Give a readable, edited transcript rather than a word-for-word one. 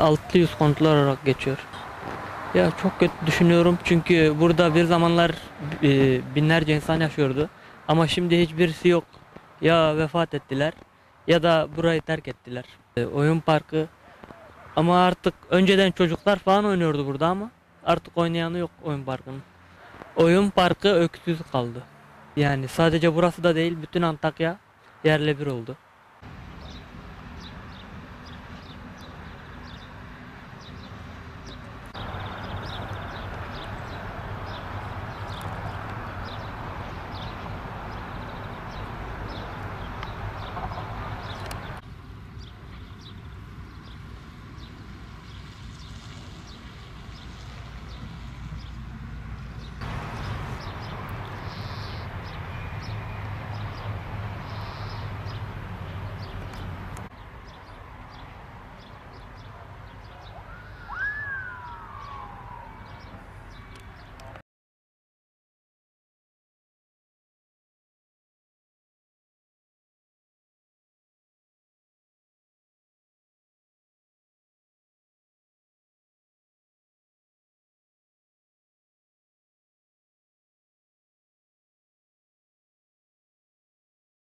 600 kontrol olarak geçiyor. Ya çok kötü düşünüyorum çünkü burada bir zamanlar binlerce insan yaşıyordu. Ama şimdi hiçbirisi yok. Ya vefat ettiler ya da burayı terk ettiler. Oyun parkı ama artık önceden çocuklar falan oynuyordu burada ama artık oynayanı yok oyun parkının. Oyun parkı öksüz kaldı. Yani sadece burası da değil, bütün Antakya yerle bir oldu.